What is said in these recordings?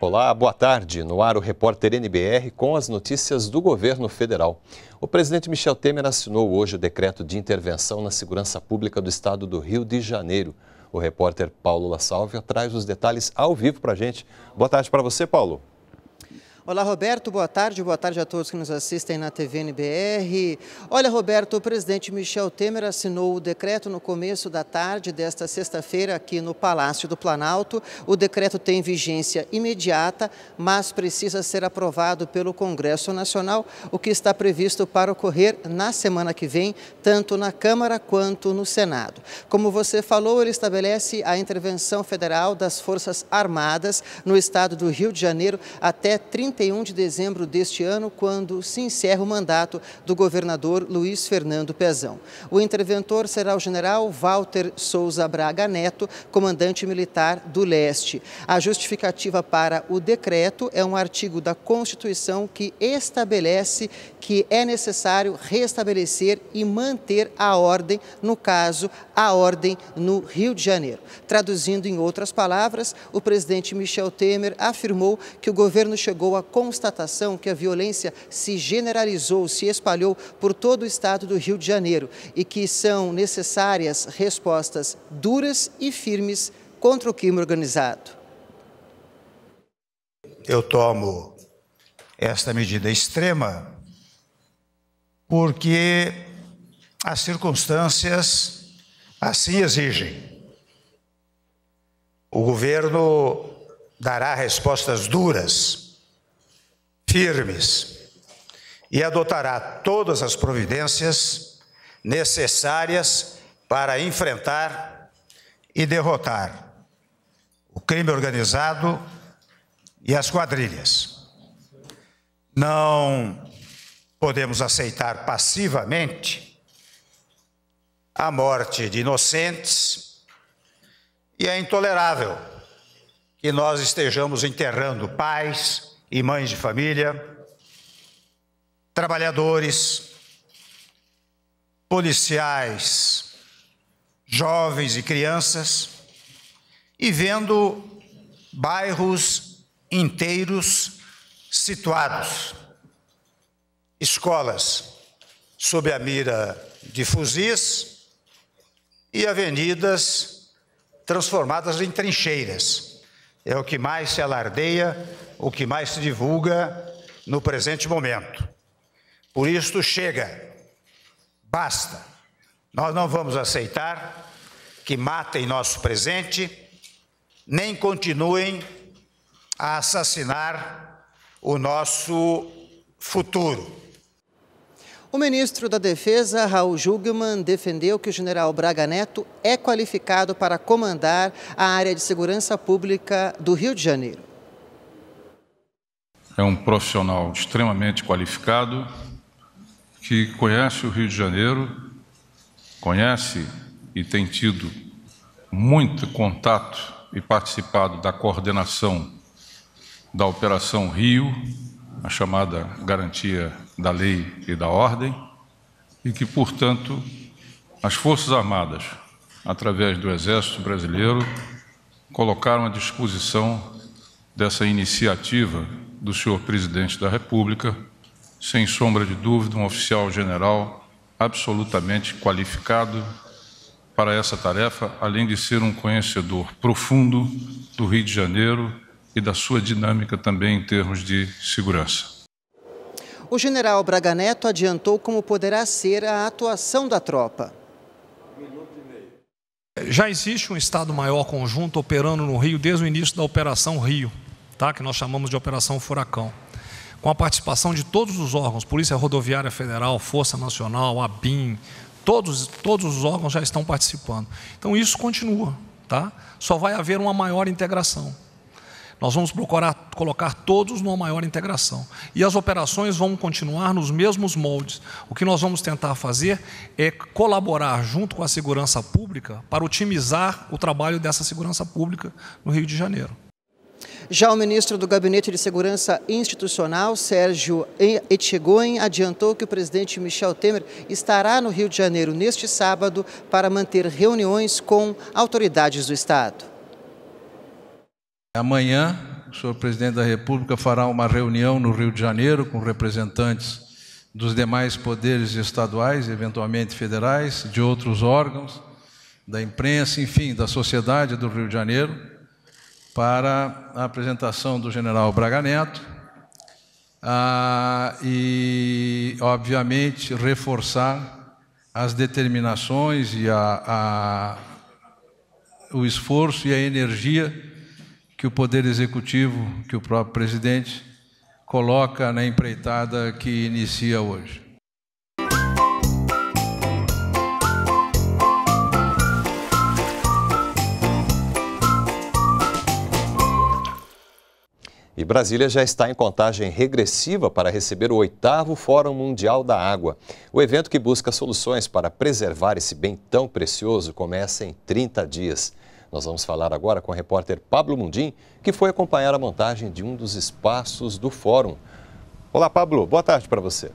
Olá, boa tarde. No ar o repórter NBR com as notícias do governo federal. O presidente Michel Temer assinou hoje o decreto de intervenção na segurança pública do estado do Rio de Janeiro. O repórter Paulo La Salvia traz os detalhes ao vivo para a gente. Boa tarde para você, Paulo. Olá, Roberto. Boa tarde a todos que nos assistem na TV NBR. Olha, Roberto, o presidente Michel Temer assinou o decreto no começo da tarde desta sexta-feira aqui no Palácio do Planalto. O decreto tem vigência imediata, mas precisa ser aprovado pelo Congresso Nacional, o que está previsto para ocorrer na semana que vem, tanto na Câmara quanto no Senado. Como você falou, ele estabelece a intervenção federal das Forças Armadas no estado do Rio de Janeiro até 31 de dezembro deste ano, quando se encerra o mandato do governador Luiz Fernando Pezão. O interventor será o general Walter Souza Braga Neto, comandante militar do Leste. A justificativa para o decreto é um artigo da Constituição que estabelece que é necessário restabelecer e manter a ordem, no caso, a ordem no Rio de Janeiro. Traduzindo em outras palavras, o presidente Michel Temer afirmou que o governo chegou a constatação que a violência se generalizou, se espalhou por todo o estado do Rio de Janeiro e que são necessárias respostas duras e firmes contra o crime organizado. Eu tomo esta medida extrema porque as circunstâncias assim exigem. O governo dará respostas duras, firmes, e adotará todas as providências necessárias para enfrentar e derrotar o crime organizado e as quadrilhas. Não podemos aceitar passivamente a morte de inocentes e é intolerável que nós estejamos enterrando pais e mães de família, trabalhadores, policiais, jovens e crianças, e vendo bairros inteiros situados, escolas sob a mira de fuzis e avenidas transformadas em trincheiras. É o que mais se alardeia, o que mais se divulga no presente momento. Por isso, chega, basta. Nós não vamos aceitar que matem nosso presente, nem continuem a assassinar o nosso futuro. O ministro da Defesa, Raul Jungmann, defendeu que o general Braga Neto é qualificado para comandar a área de segurança pública do Rio de Janeiro. É um profissional extremamente qualificado, que conhece o Rio de Janeiro, conhece e tem tido muito contato e participado da coordenação da Operação Rio, a chamada garantia da lei e da ordem, e que, portanto, as Forças Armadas, através do Exército Brasileiro, colocaram à disposição dessa iniciativa do senhor presidente da República, sem sombra de dúvida, um oficial general absolutamente qualificado para essa tarefa, além de ser um conhecedor profundo do Rio de Janeiro e da sua dinâmica também em termos de segurança. O general Braga Neto adiantou como poderá ser a atuação da tropa. Já existe um Estado-Maior conjunto operando no Rio desde o início da Operação Rio, tá? Que nós chamamos de Operação Furacão, com a participação de todos os órgãos, Polícia Rodoviária Federal, Força Nacional, ABIN, todos os órgãos já estão participando. Então isso continua, tá? Só vai haver uma maior integração. Nós vamos procurar colocar todos numa maior integração. E as operações vão continuar nos mesmos moldes. O que nós vamos tentar fazer é colaborar junto com a segurança pública para otimizar o trabalho dessa segurança pública no Rio de Janeiro. Já o ministro do Gabinete de Segurança Institucional, Sérgio Etchegoyan, adiantou que o presidente Michel Temer estará no Rio de Janeiro neste sábado para manter reuniões com autoridades do Estado. Amanhã, o senhor presidente da República fará uma reunião no Rio de Janeiro com representantes dos demais poderes estaduais, eventualmente federais, de outros órgãos, da imprensa, enfim, da sociedade do Rio de Janeiro, para a apresentação do general Braga Neto e, obviamente, reforçar as determinações e o esforço e a energia que o Poder Executivo, que o próprio presidente, coloca na empreitada que inicia hoje. E Brasília já está em contagem regressiva para receber o 8º Fórum Mundial da Água. O evento que busca soluções para preservar esse bem tão precioso começa em 30 dias. Nós vamos falar agora com o repórter Pablo Mundim, que foi acompanhar a montagem de um dos espaços do fórum. Olá, Pablo. Boa tarde para você.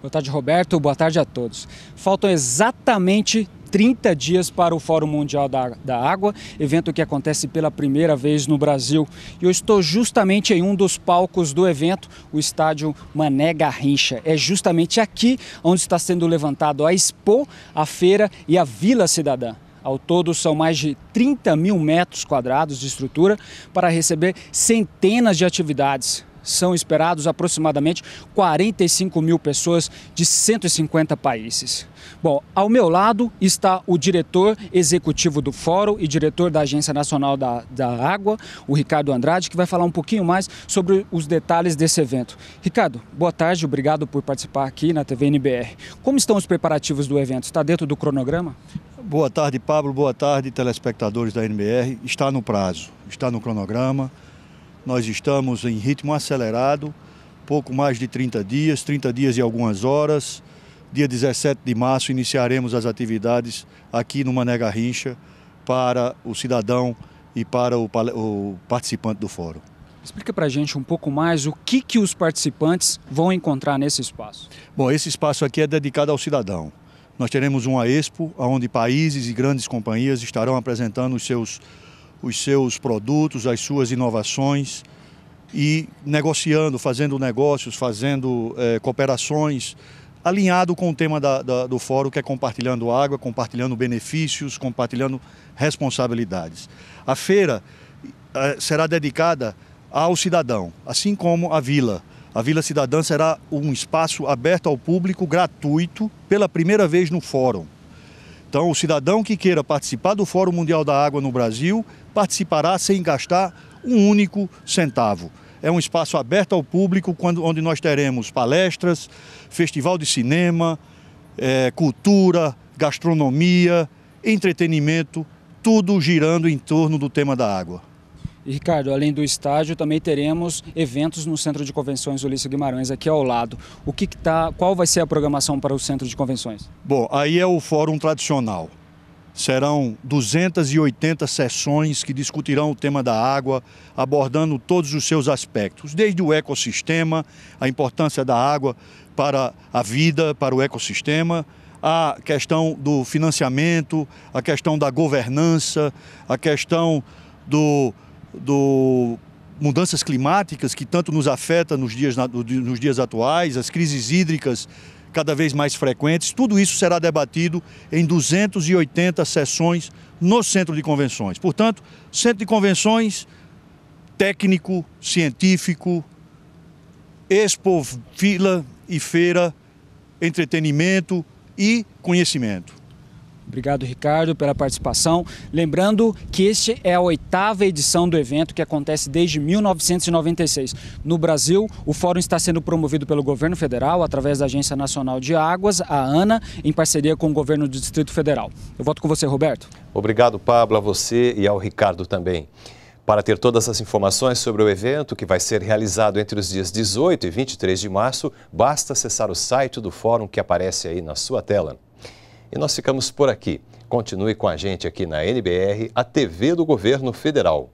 Boa tarde, Roberto. Boa tarde a todos. Faltam exatamente 30 dias para o Fórum Mundial da Água, evento que acontece pela primeira vez no Brasil. E eu estou justamente em um dos palcos do evento, o estádio Mané Garrincha. É justamente aqui onde está sendo levantado a Expo, a feira e a Vila Cidadã. Ao todo, são mais de 30 mil metros quadrados de estrutura para receber centenas de atividades. São esperados aproximadamente 45 mil pessoas de 150 países. Bom, ao meu lado está o diretor executivo do Fórum e diretor da Agência Nacional da Água, o Ricardo Andrade, que vai falar um pouquinho mais sobre os detalhes desse evento. Ricardo, boa tarde, obrigado por participar aqui na TV NBR. Como estão os preparativos do evento? Está dentro do cronograma? Boa tarde, Pablo. Boa tarde, telespectadores da NBR. Está no prazo, está no cronograma. Nós estamos em ritmo acelerado, pouco mais de 30 dias e algumas horas. Dia 17 de março iniciaremos as atividades aqui no Mané Garrincha para o cidadão e para o participante do fórum. Explica para a gente um pouco mais o que os participantes vão encontrar nesse espaço. Bom, esse espaço aqui é dedicado ao cidadão. Nós teremos uma expo onde países e grandes companhias estarão apresentando os seus produtos, as suas inovações e negociando, fazendo negócios, fazendo cooperações, alinhado com o tema do fórum, que é compartilhando água, compartilhando benefícios, compartilhando responsabilidades. A feira será dedicada ao cidadão, assim como a vila. A Vila Cidadã será um espaço aberto ao público, gratuito, pela primeira vez no fórum. Então, o cidadão que queira participar do Fórum Mundial da Água no Brasil, participará sem gastar um único centavo. É um espaço aberto ao público, onde nós teremos palestras, festival de cinema, cultura, gastronomia, entretenimento, tudo girando em torno do tema da água. E, Ricardo, além do estádio, também teremos eventos no Centro de Convenções Ulisses Guimarães, aqui ao lado. Qual vai ser a programação para o Centro de Convenções? Bom, aí é o fórum tradicional. Serão 280 sessões que discutirão o tema da água, abordando todos os seus aspectos, desde o ecossistema, a importância da água para a vida, para o ecossistema, a questão do financiamento, a questão da governança, a questão do mudanças climáticas que tanto nos afeta nos dias atuais, as crises hídricas cada vez mais frequentes. Tudo isso será debatido em 280 sessões no Centro de Convenções. Portanto, Centro de Convenções técnico, científico, expo, vila e feira, entretenimento e conhecimento. Obrigado, Ricardo, pela participação. Lembrando que esta é a 8ª edição do evento, que acontece desde 1996. No Brasil, o fórum está sendo promovido pelo governo federal, através da Agência Nacional de Águas, a ANA, em parceria com o governo do Distrito Federal. Eu volto com você, Roberto. Obrigado, Pablo, a você e ao Ricardo também. Para ter todas as informações sobre o evento, que vai ser realizado entre os dias 18 e 23 de março, basta acessar o site do fórum que aparece aí na sua tela. E nós ficamos por aqui. Continue com a gente aqui na NBR, a TV do Governo Federal.